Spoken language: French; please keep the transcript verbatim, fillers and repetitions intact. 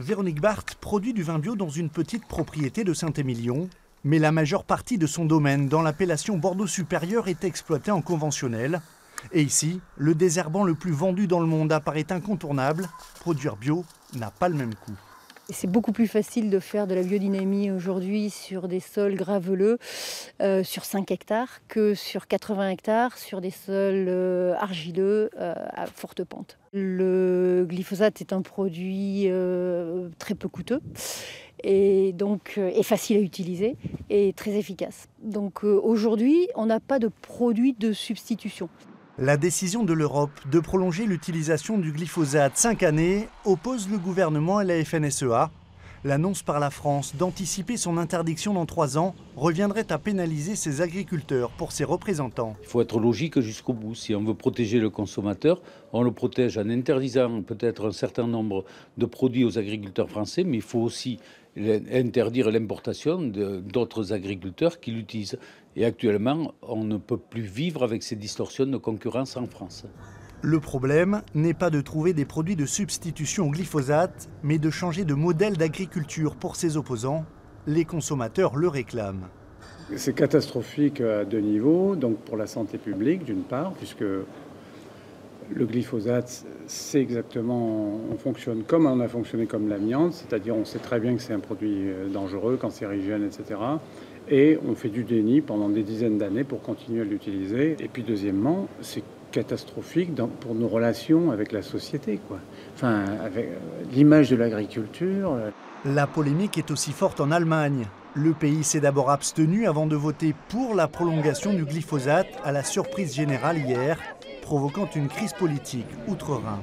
Véronique Barthe produit du vin bio dans une petite propriété de Saint-Émilion, mais la majeure partie de son domaine dans l'appellation Bordeaux supérieur est exploitée en conventionnel. Et ici, le désherbant le plus vendu dans le monde apparaît incontournable. Produire bio n'a pas le même coût. C'est beaucoup plus facile de faire de la biodynamie aujourd'hui sur des sols graveleux, euh, sur cinq hectares, que sur quatre-vingts hectares, sur des sols euh, argileux euh, à forte pente. Le glyphosate est un produit euh, très peu coûteux et donc euh, est facile à utiliser et très efficace. Donc euh, aujourd'hui, on n'a pas de produit de substitution. La décision de l'Europe de prolonger l'utilisation du glyphosate cinq années oppose le gouvernement et la F N S E A. L'annonce par la France d'anticiper son interdiction dans trois ans reviendrait à pénaliser ses agriculteurs pour ses représentants. Il faut être logique jusqu'au bout. Si on veut protéger le consommateur, on le protège en interdisant peut-être un certain nombre de produits aux agriculteurs français, mais il faut aussi interdire l'importation d'autres agriculteurs qui l'utilisent. Et actuellement, on ne peut plus vivre avec ces distorsions de concurrence en France. Le problème n'est pas de trouver des produits de substitution au glyphosate, mais de changer de modèle d'agriculture pour ses opposants. Les consommateurs le réclament. C'est catastrophique à deux niveaux, donc pour la santé publique d'une part, puisque le glyphosate, c'est exactement, on fonctionne comme on a fonctionné comme l'amiante, c'est-à-dire on sait très bien que c'est un produit dangereux, cancérigène, et cetera. Et on fait du déni pendant des dizaines d'années pour continuer à l'utiliser. Et puis deuxièmement, c'est catastrophique dans, pour nos relations avec la société, quoi. Enfin, avec l'image de l'agriculture. La polémique est aussi forte en Allemagne. Le pays s'est d'abord abstenu avant de voter pour la prolongation du glyphosate à la surprise générale hier, provoquant une crise politique outre-Rhin.